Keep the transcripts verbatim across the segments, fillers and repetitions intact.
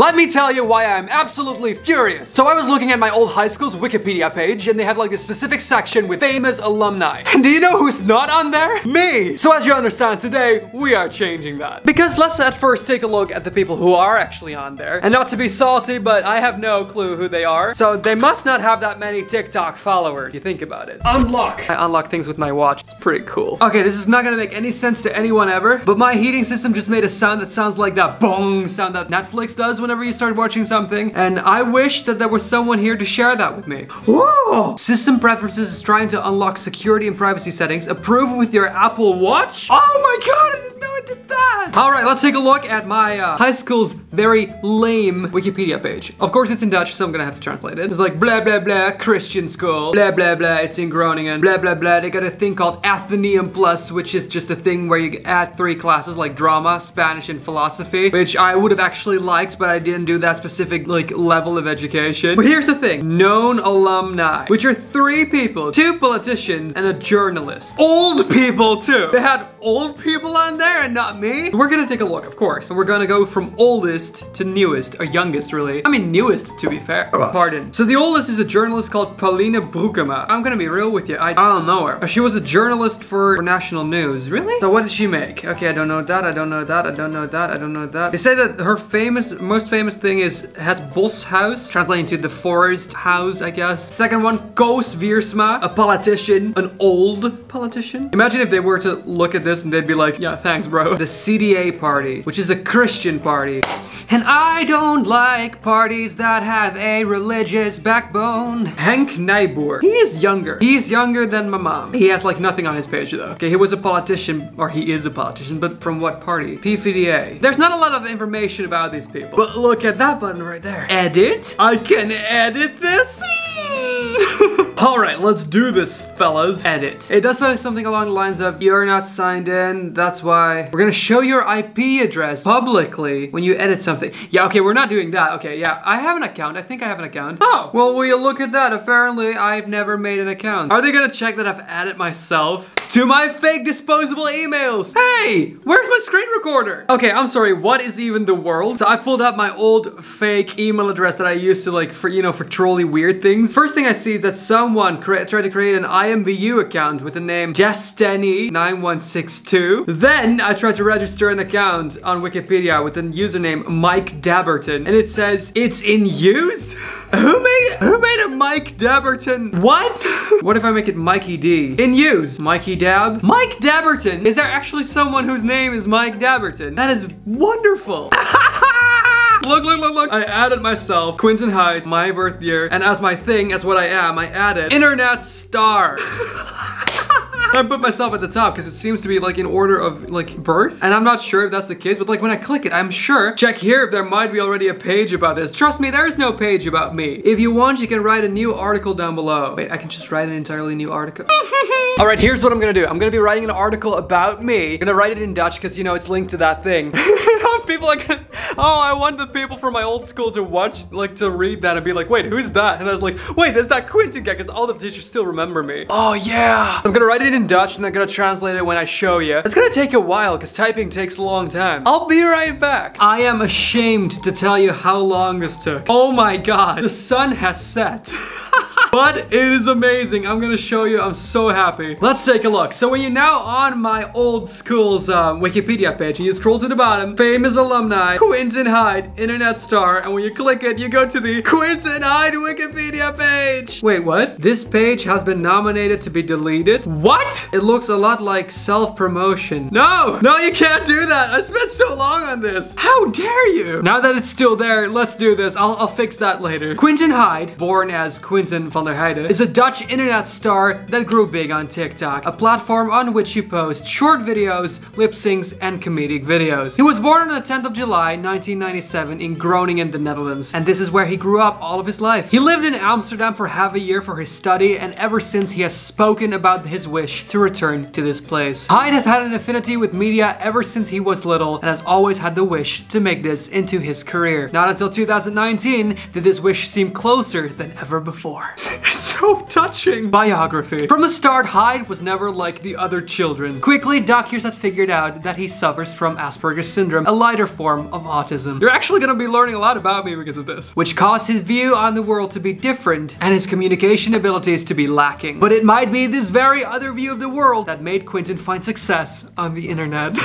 Let me tell you why I'm absolutely furious. So I was looking at my old high school's Wikipedia page, and they have like this specific section with famous alumni. And do you know who's not on there? Me! So as you understand, today we are changing that. Because let's at first take a look at the people who are actually on there. And not to be salty, but I have no clue who they are. So they must not have that many TikTok followers, you think about it. Unlock! I unlock things with my watch, it's pretty cool. Okay, this is not gonna make any sense to anyone ever, but my heating system just made a sound that sounds like that bong sound that Netflix does when whenever you start watching something, and I wish that there was someone here to share that with me. Whoa! System preferences is trying to unlock security and privacy settings. Approve with your Apple Watch? Oh my god, I didn't know it did that! Alright, let's take a look at my uh, high school's very lame Wikipedia page. Of course it's in Dutch, so I'm gonna have to translate it. It's like blah blah blah, Christian school, blah blah blah, it's in Groningen, blah blah blah, they got a thing called Atheneum Plus, which is just a thing where you add three classes like drama, Spanish, and philosophy, which I would have actually liked, but I I didn't do that specific like level of education. But here's the thing, known alumni, which are three people, two politicians and a journalist. Old people too. They had old people on there and not me. We're gonna take a look, of course. And we're gonna go from oldest to newest, or youngest really. I mean newest to be fair, pardon. So the oldest is a journalist called Paulina Brukema. I'm gonna be real with you, I, I don't know her. She was a journalist for, for national news, really? So what did she make? Okay, I don't know that, I don't know that, I don't know that, I don't know that. They say that her famous, most famous thing is Het Bos House, translating to the forest house, I guess. Second one, Kos Viersma, a politician, an old politician. Imagine if they were to look at this and they'd be like, yeah, thanks, bro. The C D A party, which is a Christian party. And I don't like parties that have a religious backbone. Hank Naiboor, he is younger. He's younger than my mom. He has like nothing on his page though. Okay, he was a politician, or he is a politician, but from what party? PvdA. There's not a lot of information about these people, but look at that button right there. Edit? I can edit this? All right, let's do this, fellas. Edit. It does say something along the lines of, you're not signed in, that's why. We're gonna show your I P address publicly when you edit something. Yeah, okay, we're not doing that. Okay, yeah, I have an account. I think I have an account. Oh, well, will you look at that? Apparently, I've never made an account. Are they gonna check that I've added myself to my fake disposable emails? Hey, where's my screen recorder? Okay, I'm sorry, what is even the world? So I pulled up my old fake email address that I used to like, for you know, for trolley weird things. First thing I see is that some Someone tried to create an I M V U account with the name Destiny nine one six two. Then I tried to register an account on Wikipedia with the username Mike Dabberton, and it says it's in use. Who made who made a Mike Dabberton? What? What if I make it Mikey D? In use. Mikey Dab. Mike Dabberton. Is there actually someone whose name is Mike Dabberton? That is wonderful. Look, look, look, look. I added myself, Quinten Hyde, my birth year, and as my thing, as what I am, I added internet star. I put myself at the top because it seems to be like in order of like birth, and I'm not sure if that's the case, but like when I click it, I'm sure. Check here if there might be already a page about this. Trust me, there is no page about me. If you want, you can write a new article down below. Wait, I can just write an entirely new article. All right, here's what I'm gonna do. I'm gonna be writing an article about me. I'm gonna write it in Dutch because you know it's linked to that thing. People like, oh, I want the people from my old school to watch, like to read that and be like, wait, who's that? And I was like, wait, there's that Quinten guy, because all the teachers still remember me. Oh yeah. I'm gonna write it in Dutch and I'm gonna translate it when I show you. It's gonna take a while because typing takes a long time. I'll be right back. I am ashamed to tell you how long this took. Oh my God, the sun has set. But it is amazing. I'm gonna show you. I'm so happy. Let's take a look. So when you're now on my old school's um, Wikipedia page and you scroll to the bottom, famous alumni, Quinten Hyde, internet star, and when you click it, you go to the Quinten Hyde Wikipedia page. Wait, what? This page has been nominated to be deleted. What? It looks a lot like self-promotion. No, no, you can't do that. I spent so long on this. How dare you? Now that it's still there, let's do this. I'll, I'll fix that later. Quinten Hyde, born as Quinten van der Heide, is a Dutch internet star that grew big on TikTok, a platform on which you post short videos, lip syncs, and comedic videos. He was born on the tenth of July nineteen ninety-seven in Groningen, the Netherlands, and this is where he grew up all of his life. He lived in Amsterdam for half a year for his study, and ever since he has spoken about his wish to return to this place. Hyde has had an affinity with media ever since he was little and has always had the wish to make this into his career. Not until two thousand nineteen did this wish seem closer than ever before. It's so touching. Biography. From the start, Hyde was never like the other children. Quickly, doctors had figured out that he suffers from Asperger's syndrome, a lighter form of autism. You're actually gonna be learning a lot about me because of this. Which caused his view on the world to be different and his communication abilities to be lacking. But it might be this very other view of the world that made Quinten find success on the internet.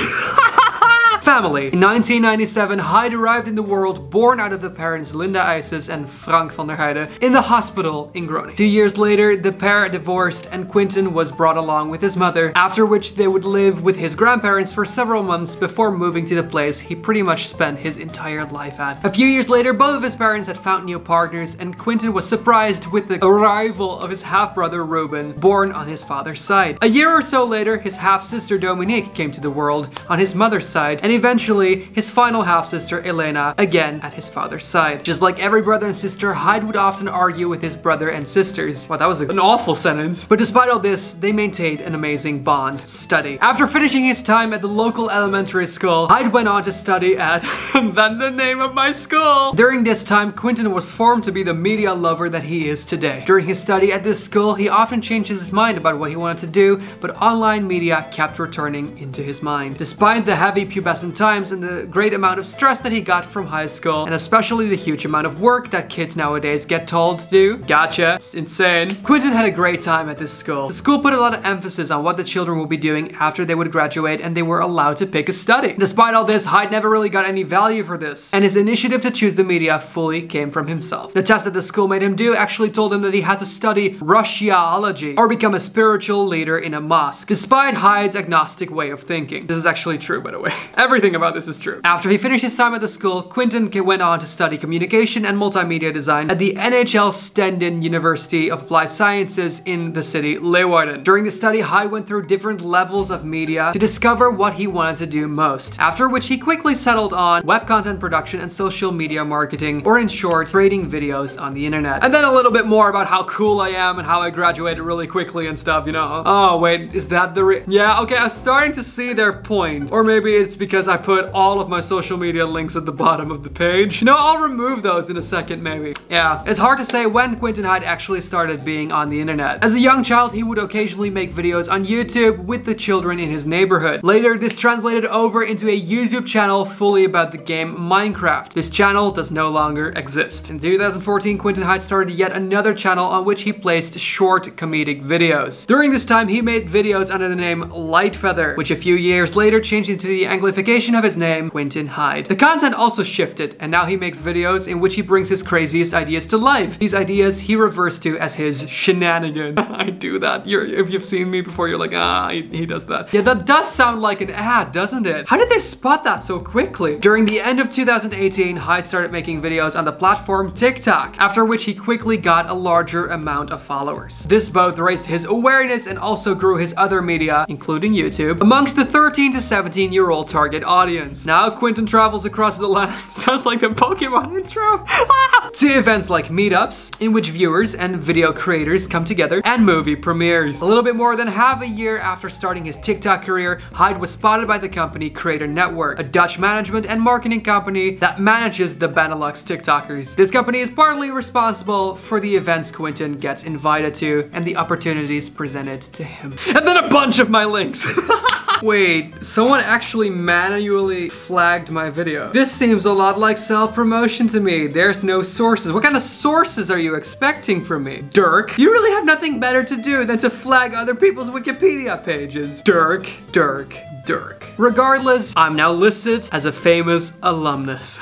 Family. In nineteen ninety-seven, Hyde arrived in the world born out of the parents Linda Isis and Frank van der Heide in the hospital in Groningen. Two years later, the pair divorced and Quinten was brought along with his mother, after which they would live with his grandparents for several months before moving to the place he pretty much spent his entire life at. A few years later, both of his parents had found new partners and Quinten was surprised with the arrival of his half-brother Ruben, born on his father's side. A year or so later, his half-sister Dominique came to the world on his mother's side, and eventually his final half-sister Elena, again at his father's side. Just like every brother and sister, Hyde would often argue with his brother and sisters. Wow, that was an awful sentence. But despite all this, they maintained an amazing bond. Study. After finishing his time at the local elementary school, Hyde went on to study at, and then the name of my school. During this time, Quinten was formed to be the media lover that he is today. During his study at this school, he often changed his mind about what he wanted to do, but online media kept returning into his mind. Despite the heavy pubescent times and the great amount of stress that he got from high school, and especially the huge amount of work that kids nowadays get told to do. Gotcha. It's insane. Quinten had a great time at this school. The school put a lot of emphasis on what the children would be doing after they would graduate, and they were allowed to pick a study. Despite all this, Hyde never really got any value for this, and his initiative to choose the media fully came from himself. The test that the school made him do actually told him that he had to study Russiaology, or become a spiritual leader in a mosque, despite Hyde's agnostic way of thinking. This is actually true, by the way. Every Everything about this is true. After he finished his time at the school, Quinten went on to study communication and multimedia design at the N H L Stenden University of Applied Sciences in the city Leeuwarden. During the study, Hyde went through different levels of media to discover what he wanted to do most, after which he quickly settled on web content production and social media marketing, or in short, creating videos on the internet. And then a little bit more about how cool I am and how I graduated really quickly and stuff, you know? Oh, wait, is that the re- Yeah, okay, I'm starting to see their point. Or maybe it's because I put all of my social media links at the bottom of the page. No, I'll remove those in a second, maybe. Yeah, it's hard to say when Quinten Hyde actually started being on the internet. As a young child, he would occasionally make videos on YouTube with the children in his neighborhood. Later, this translated over into a YouTube channel fully about the game Minecraft. This channel does no longer exist. In two thousand fourteen, Quinten Hyde started yet another channel on which he placed short comedic videos. During this time, he made videos under the name Light Feather, which a few years later changed into the Anglification of his name, Quinten Hyde. The content also shifted, and now he makes videos in which he brings his craziest ideas to life. These ideas he refers to as his shenanigan. I do that. You're, if you've seen me before, you're like, ah, he, he does that. Yeah, that does sound like an ad, doesn't it? How did they spot that so quickly? During the end of two thousand eighteen, Hyde started making videos on the platform TikTok, after which he quickly got a larger amount of followers. This both raised his awareness and also grew his other media, including YouTube, amongst the thirteen to seventeen year old target audience. Now Quinten travels across the land. Sounds like the Pokemon intro. To events like meetups, in which viewers and video creators come together, and movie premieres. A little bit more than half a year after starting his TikTok career, Hyde was spotted by the company Creator Network, a Dutch management and marketing company that manages the Benelux TikTokers. This company is partly responsible for the events Quinten gets invited to and the opportunities presented to him. And then a bunch of my links. Wait, someone actually manually flagged my video. This seems a lot like self-promotion to me. There's no sources. What kind of sources are you expecting from me? Dirk, you really have nothing better to do than to flag other people's Wikipedia pages. Dirk, Dirk, Dirk. Regardless, I'm now listed as a famous alumnus.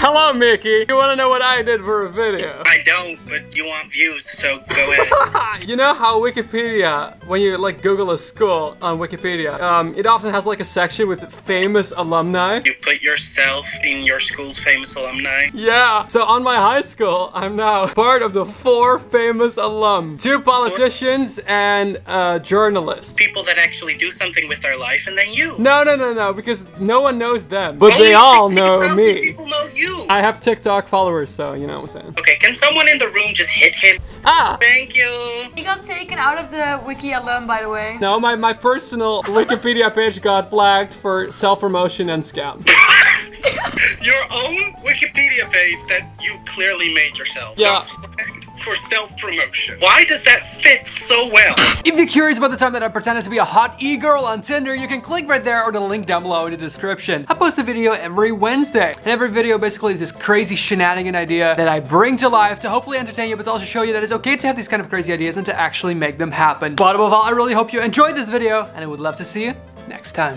Hello, Mickey. You wanna know what I did for a video? I don't, but you want views, so go ahead. You know how Wikipedia, when you like Google a school on Wikipedia, um, it often has like a section with famous alumni? You put yourself in your school's famous alumni? Yeah. So on my high school, I'm now part of the four famous alum. Two politicians and a journalist. People that actually do something with their life, and then you. No, no, no, no, because no one knows them. But only they all know me. People know you. I have TikTok followers, so you know what I'm saying. Okay, can someone in the room just hit him? Ah! Thank you! He got taken out of the wiki alum, by the way. No, my, my personal Wikipedia page got flagged for self-promotion and scam. Your own Wikipedia page that you clearly made yourself. Yeah. for self-promotion. Why does that fit so well? If you're curious about the time that I pretended to be a hot e-girl on Tinder, you can click right there or the link down below in the description. I post a video every Wednesday, and every video basically is this crazy shenanigan idea that I bring to life to hopefully entertain you, but to also show you that it's okay to have these kind of crazy ideas and to actually make them happen. But above all, I really hope you enjoyed this video, and I would love to see you next time.